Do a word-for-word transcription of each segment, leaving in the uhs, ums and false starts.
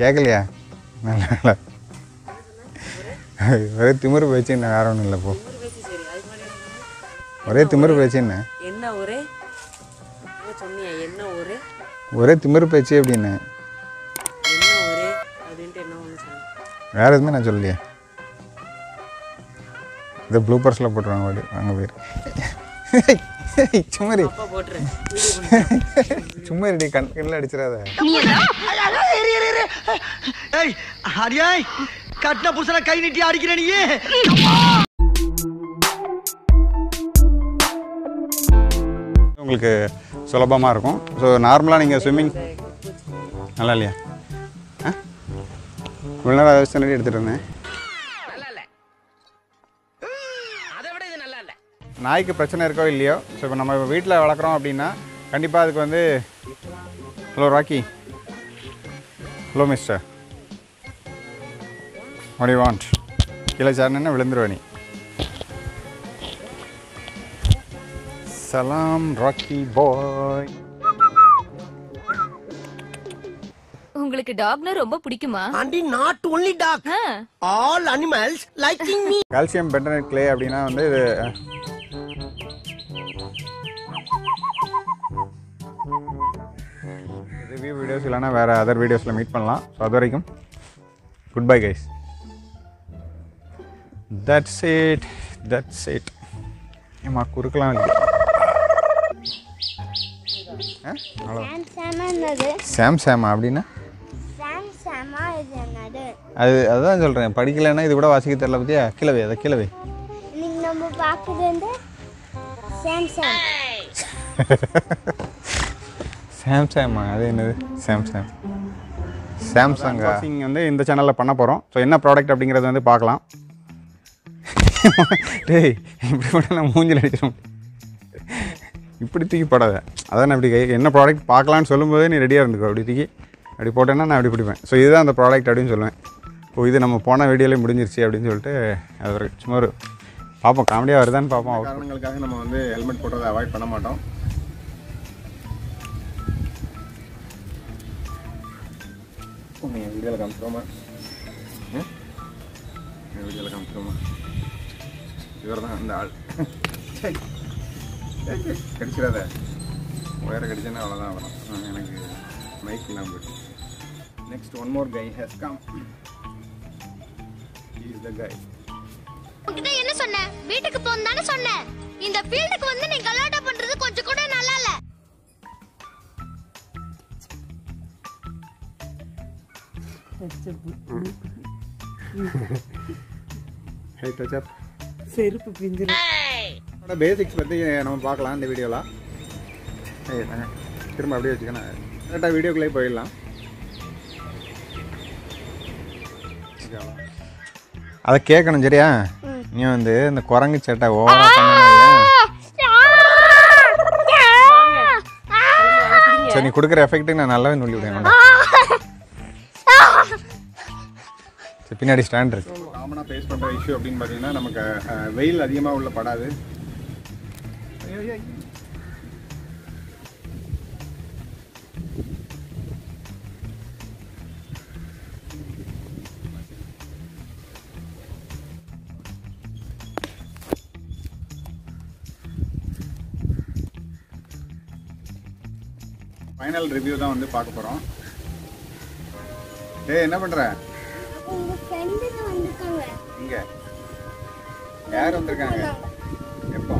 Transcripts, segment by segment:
கேட்கலையா? ஒரே திமிரு பேச்சுன்னு, வேற ஒன்றும் இல்லை. போ, ஒரே திமிரு பேச்சுன்னு என்ன ஒரே சொன்னியா? என்ன ஒரே ஒரே திமிரு பேச்சு அப்படின்னு வேற எதுவுமே நான் சொல்லலையே. இதை ப்ளூப்பர்ஸில் போட்டுருவாங்க. வாடி வாங்க போயிரு. சும்மாரி சும்மாரிடி, கண்ணில் அடிச்சிடாத. கட்டின புருஷனை கை நீட்டி அடிக்கிற நீ. உங்களுக்கு சுலபமாக இருக்கும். ஸோ நார்மலாக நீங்கள் ஸ்விம்மிங் நல்லா இல்லையா? ஆ, இவ்வளோ நேரம் அதை வச்சு எடுத்துகிட்டு இருந்தேன். நாய்க்கு பிரச்சனை இருக்கோ இல்லையோ, ஸோ இப்போ நம்ம வீட்டில் வளர்க்குறோம் அப்படின்னா கண்டிப்பாக அதுக்கு வந்து. Hello Rocky, hello mister, what you want? கீழே சாருன்னு விழுந்துருவேணி. சலாம் ராக்கி பாய். உங்களுக்கு டாக்னா ரொம்ப பிடிக்குமா? And not only dog, all animals liking me. Calcium bentonite clay அப்படினா வந்து இது ரிவ்யூ வீடியோஸ் இல்லனா வேற अदर வீடியோஸ்ல மீட் பண்ணலாம். சோ அது வரைக்கும் good bye guys. That's it, that's it. ஏமா குறுக்கலாம் இல்ல. சாம்சாமா அப்படின்னா அது அதுதான் சொல்கிறேன். படிக்கலைன்னா இது கூட வாசிக்க தெரியல. பற்றியா கிழவே, அதை கிழவே நம்ம பார்க்குறது சாம்சாமா. அது என்னது? சாம்சாங், சாம்சங்கா? நீங்கள் வந்து இந்த சேனலில் பண்ண போகிறோம். ஸோ என்ன ப்ராடக்ட் அப்படிங்கிறது வந்து பார்க்கலாம். டேய் இப்படி மட்டும் நான் மூஞ்சில் அடிச்சிடும், இப்படி தூக்கி போடாத. அதான் இப்படி கை என்ன ப்ராடக்ட் பார்க்கலான்னு சொல்லும்போது நீ ரெடியாக இருந்துக்கோ. அப்படி தூக்கி அப்படி போட்டேன்னா நான் அப்படி பிடிப்பேன். ஸோ இதுதான் அந்த ப்ராடக்ட் அப்படின்னு சொல்லுவேன். இப்போ இது நம்ம போன வீடியோலேயே முடிஞ்சிருச்சு அப்படின்னு சொல்லிட்டு அது ஒரு சும்மா ஒரு பார்ப்போம், காமெடியாக வருதான்னு பார்ப்போம். அவங்களுக்காக நம்ம வந்து ஹெல்மெட் போடுறதை அவாய்ட் பண்ண மாட்டோம். வீடியோவில் காமிச்சிருவோமா? வீடியோவில் காமிச்சிருவோமா? இவர் தான் அந்த ஆள். சரி கடிச்சிடாத, ஒயரை கடிச்சேன்னா அவ்வளோதான் வரும். எனக்கு மைக்கெலாம் போயிட்டு. Next one more guy has come. He is the guy. உங்ககிட்ட என்ன சொன்னேன்? வீட்டுக்கு போன்னு தானே சொன்னேன். இந்த ஃபீல்டுக்கு வந்து நீ கலாட்டா பண்றது கொஞ்சம் கூட நல்லா இல்ல. ஹே டச்சப் செருப்பு பிஞ்சிரு. அதோட பேசிக்ஸ் பற்றி நம்ம பார்க்கலாம் இந்த வீடியோவில். ஐயா தாங்க திரும்ப அப்படியே வச்சுக்கோண்ணா. கரெக்டாக வீடியோக்குள்ளே போயிடலாம். அதை கேட்கணும் சரியா? நீ வந்து இந்த குரங்கு சட்டை ஓவராக பண்ணணும். சரி, நீ கொடுக்குற எஃபெக்ட்டுக்கு நான் நல்லாவே நொல்லி விடுவேன். சரி, பின்னாடி ஸ்டாண்ட் இருக்கு. காமனாக ஃபேஸ் பண்ணுற இஷ்யூ அப்படின்னு பார்த்தீங்கன்னா நமக்கு வெயில் அதிகமாக உள்ள படாது. ஃபைனல் ரிவ்யூ தான் வந்து பார்க்க போறோம். டேய் என்ன பண்ற? உங்க ஃப்ரெண்ட்ஸ் வந்திருக்காங்க. இங்க யார் வந்திருக்காங்க? எப்போ?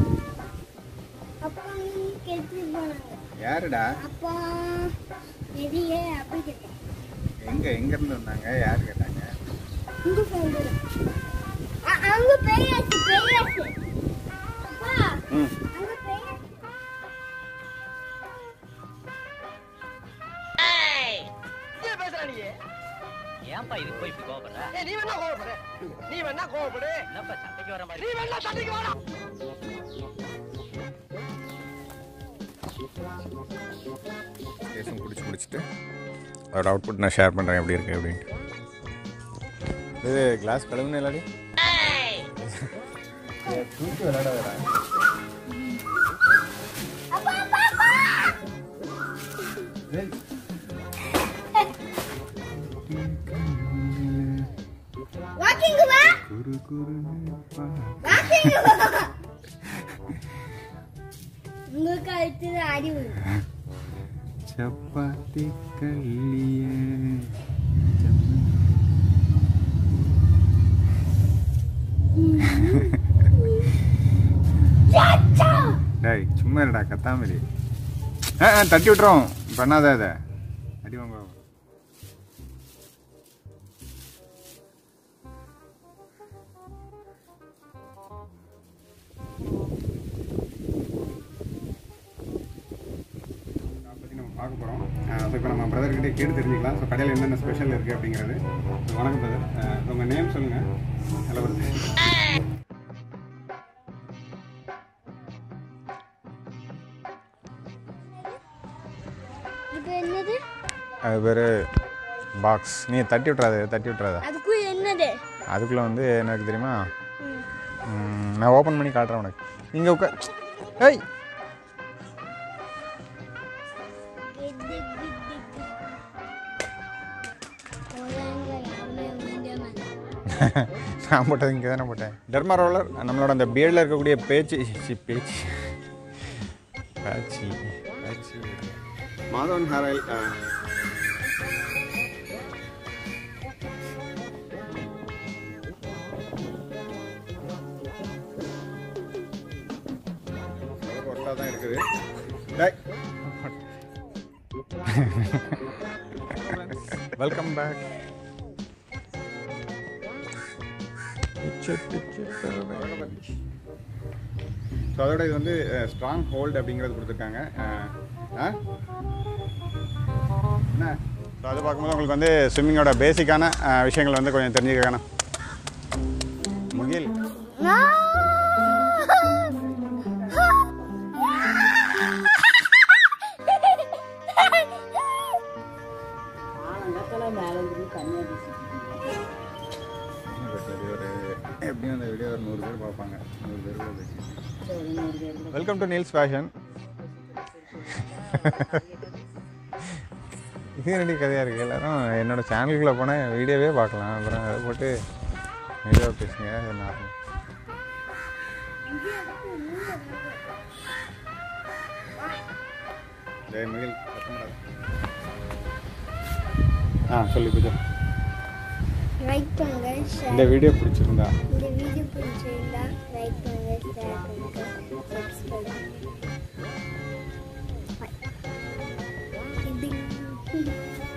யாருடா? அப்பா எதியே அப்படி கேட்டாங்க. எங்க எங்க இருந்து வந்தாங்க? யார் கேட்டாங்க? உங்க ஃப்ரெண்ட். அவங்க பேயாச்சு பேயாச்சு. அப்பா அவங்க பேயாச்சு. ஏய் நீ பேசறீங்க ஏன்பா இது போய் இப்படி கோபப்படுற? ஏய் நீ என்ன கோபப்படுற? நீ என்ன கோபப்படுற? என்னப்பா சண்டைக்கு வர மாதிரி? நீ என்ன சண்டைக்கு வாடா? பேசும் பிடிச்சி பிடிச்சிட்டு அதோட அவுட்புட் நான் ஷேர் பண்ணுறேன். எப்படி இருக்கு அப்படின்ட்டு இது கிளாஸ் கழுவுன்னு இல்லாடி தூக்கி விளையாட வேற. Walking Walking चपाती कर लिए டேய் சும்மா இருடா கத்தாமரி ஆ தட்டி விட்டுறோம் பண்ணாத அத அடி வாங்க அப்படி நம்ம பாக்க போறோம் சோ இப்போ நம்ம பிரதர் கிட்ட கேட்டு தெரிஞ்சிக்கலாம் சோ கடையில என்னென்ன ஸ்பெஷல் இருக்கு அப்படிங்கறது வணக்கம் பிரதர் உங்க நேம் சொல்லுங்க ஹலோ பிரதர் அது வேற பாக்ஸ் நீ தட்டி விட்றாத தட்டி விட்றாத அதுக்கு என்னது அதுக்குள்ள வந்து எனக்கு தெரியுமா நான் ஓபன் பண்ணி காட்றேன் உனக்கு இங்க உட்கா ஏய் நான் போட்டது இங்க தான போட்டேன் டர்மா ரோலர் நம்மளோட அந்த பீட்ல இருக்க கூடிய பேச்சு பேச்சு பேச்சு பேச்சு Madhavan ஹாரல் Welcome back. Picture, picture, picture. So அதோட இது வந்து ஸ்ட்ராங் ஹோல்ட் அப்படிங்கிறது கொடுத்திருக்காங்க. என்ன? சோ அது பாக்கும்போது உங்களுக்கு வந்து ஸ்விமிங்கோட பேசிக்கான விஷயங்கள் வந்து கொஞ்சம் தெரிஞ்சிக்கங்க. Mugil Welcome to Neel's Fashion. இது ரெடி கதையாக இருக்குது எல்லாரும் என்னோடய சேனலுக்குள்ளே போனால் வீடியோவே பார்க்கலாம் அப்புறம் அதை போட்டு வீடியோ பேசுங்க ஜெய் மகிழ் ஆ சொல்லி பூஜா லைக் பண்ணுங்க இந்த வீடியோ பிடிச்சிருந்தா இந்த வீடியோ பிடிச்சிருந்தா லைக் பண்ணுங்க ஷேர் பண்ணுங்க சப்ஸ்கிரைப் பண்ணுங்க பை